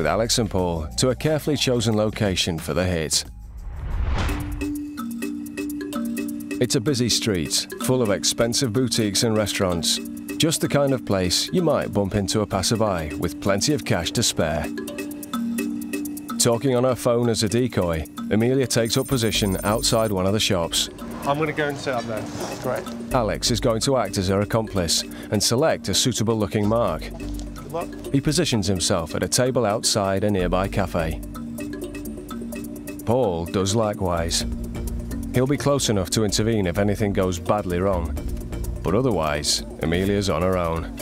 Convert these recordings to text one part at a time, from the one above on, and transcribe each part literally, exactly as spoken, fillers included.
with Alex and Paul to a carefully chosen location for the hit. It's a busy street, full of expensive boutiques and restaurants. Just the kind of place you might bump into a passerby with plenty of cash to spare. Talking on her phone as a decoy, Amelia takes up position outside one of the shops. I'm going to go and sit up there. Great. Alex is going to act as her accomplice and select a suitable-looking mark. Good luck. He positions himself at a table outside a nearby cafe. Paul does likewise. He'll be close enough to intervene if anything goes badly wrong. But otherwise, Amelia's on her own.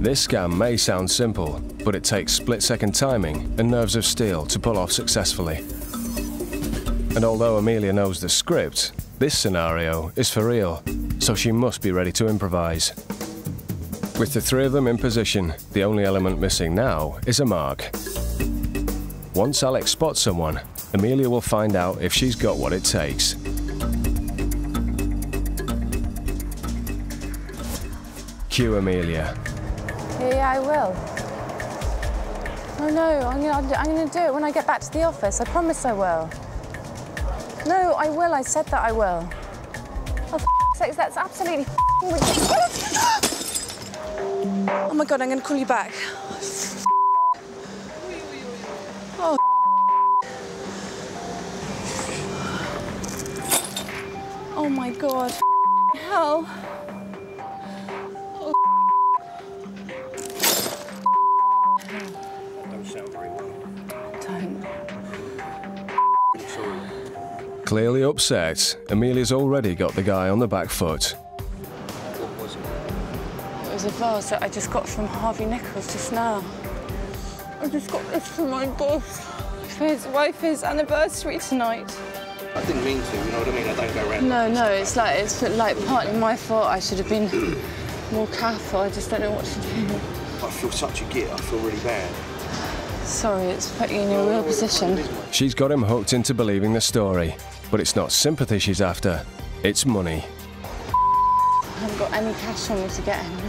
This scam may sound simple, but it takes split-second timing and nerves of steel to pull off successfully. And although Amelia knows the script, this scenario is for real, so she must be ready to improvise. With the three of them in position, the only element missing now is a mark. Once Alex spots someone, Amelia will find out if she's got what it takes. Cue Amelia. Yeah, I will. Oh no, I'm gonna, I'm gonna do it when I get back to the office. I promise I will. No, I will. I said that I will. Oh, for sakes, that's absolutely ridiculous. Oh my God, I'm gonna call you back. Oh my God, hell. Oh, don't sound very well. Don't. Clearly upset, Amelia's already got the guy on the back foot. What was it? It was a vase that I just got from Harvey Nichols just now. I just got this from my boss for his wife's anniversary tonight. I didn't mean to, you know what I mean? I don't go around. No, no, it's like, it's like partly my fault. I should have been more careful. I just don't know what to do. I feel such a git. I feel really bad. Sorry, it's putting you in your real position. She's got him hooked into believing the story, but it's not sympathy she's after. It's money. I haven't got any cash on me to get him.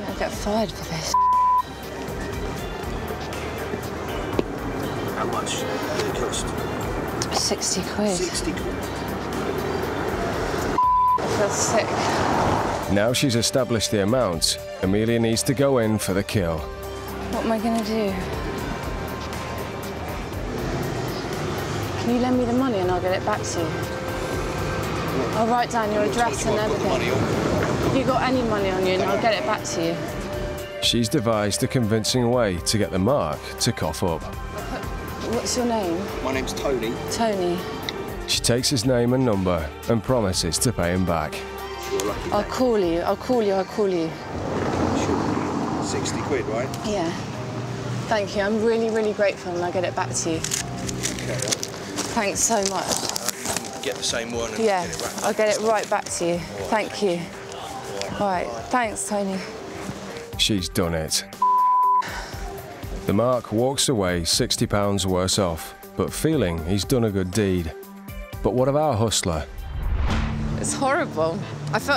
I'll get fired for this. How much did it cost? sixty quid. sixty quid. I feel sick. Now she's established the amount, Amelia needs to go in for the kill. What am I going to do? Can you lend me the money and I'll get it back to you? I'll write down your address and everything. If you've got any money on you, and I'll get it back to you. She's devised a convincing way to get the mark to cough up. What's your name? My name's Tony. Tony. She takes his name and number and promises to pay him back. You're lucky. I'll call you. I'll call you. I'll call you. Sure. sixty quid, right? Yeah. Thank you. I'm really, really grateful, and I'll get it back to you. Okay. Thanks so much. I can get the same one. And yeah. Get it right. I'll get it right back to you. Right. Thank you. All right. All right. Thanks, Tony. She's done it. The mark walks away sixty pounds worse off, but feeling he's done a good deed. But what of our hustler? It's horrible. I felt